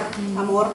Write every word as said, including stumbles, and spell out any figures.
palabra amor.